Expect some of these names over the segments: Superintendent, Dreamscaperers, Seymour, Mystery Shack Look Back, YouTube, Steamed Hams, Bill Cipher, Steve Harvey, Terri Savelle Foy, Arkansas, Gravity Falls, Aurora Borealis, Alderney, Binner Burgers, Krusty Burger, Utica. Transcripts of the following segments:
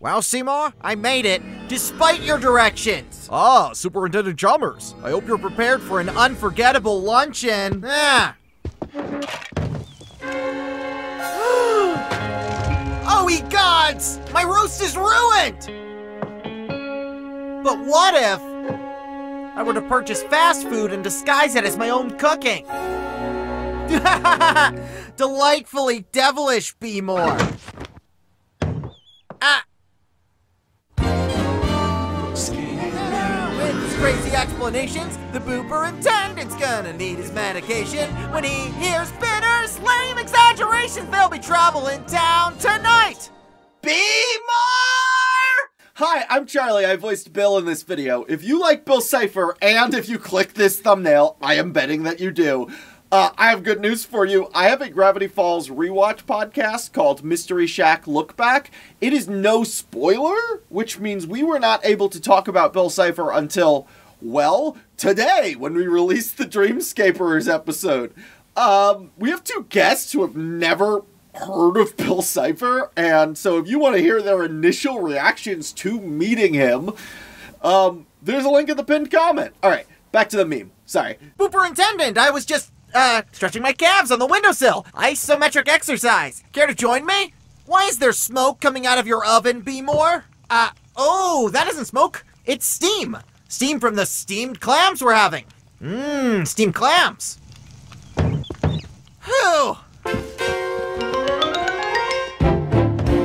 Well, Seymour, I made it, despite your directions. Ah, Superintendent Chalmers. I hope you're prepared for an unforgettable luncheon. Ah. Oh, ye gods! My roast is ruined! But what if I were to purchase fast food and disguise it as my own cooking? Delightfully devilish, B-more. Ah! Crazy explanations, the Superintendent's gonna need his medication. When he hears Bitter's lame exaggerations, there'll be trouble in town tonight. Be more! Hi, I'm Charlie. I voiced Bill in this video. If you like Bill Cipher, and if you click this thumbnail, I am betting that you do. I have good news for you. I have a Gravity Falls rewatch podcast called Mystery Shack Look Back. It is no spoiler, which means we were not able to talk about Bill Cipher until, well, today when we released the Dreamscaperers episode. We have two guests who have never heard of Bill Cipher, and so if you want to hear their initial reactions to meeting him, there's a link in the pinned comment. All right, back to the meme. Sorry. Superintendent, I was just... stretching my calves on the windowsill. Isometric exercise. Care to join me? Why is there smoke coming out of your oven, B-more? Oh, that isn't smoke. It's steam. Steam from the steamed clams we're having. Mmm, steamed clams. Whew.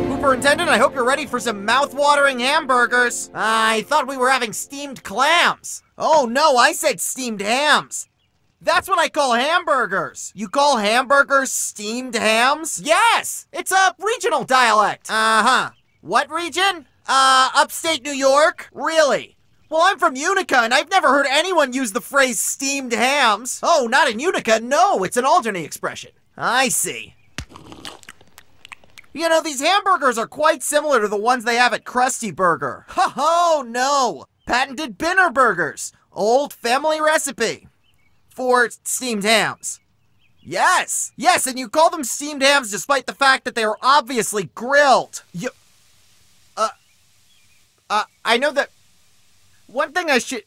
Superintendent, I hope you're ready for some mouth-watering hamburgers. I thought we were having steamed clams. Oh no, I said steamed hams. That's what I call hamburgers. You call hamburgers steamed hams? Yes, it's a regional dialect. Uh-huh. What region? Upstate New York? Really? Well, I'm from Utica, and I've never heard anyone use the phrase steamed hams. Oh, not in Utica, no, it's an Alderney expression. I see. You know, these hamburgers are quite similar to the ones they have at Krusty Burger. Oh, no. Patented Binner Burgers. Old family recipe. Or steamed hams. Yes! Yes, and you call them steamed hams despite the fact that they are obviously grilled. You... I know that... One thing I should...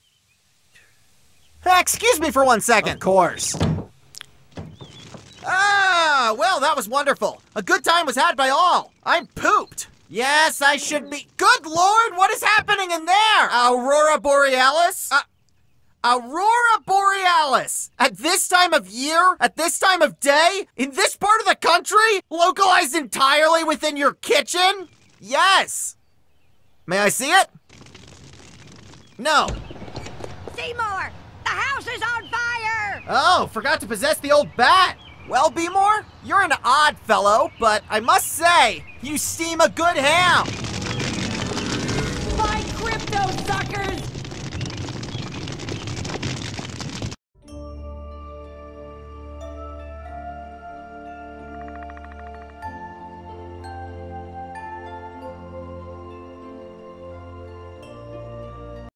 Excuse me for 1 second. Of course. Ah, well, that was wonderful. A good time was had by all. I'm pooped. Yes, I should be... Good Lord, what is happening in there? Aurora Borealis? Aurora Borealis! At this time of year, at this time of day, in this part of the country, localized entirely within your kitchen? Yes! May I see it? No. Seymour! The house is on fire! Oh, forgot to possess the old bat! Well, B-more, you're an odd fellow, but I must say, you steam a good ham! My crypto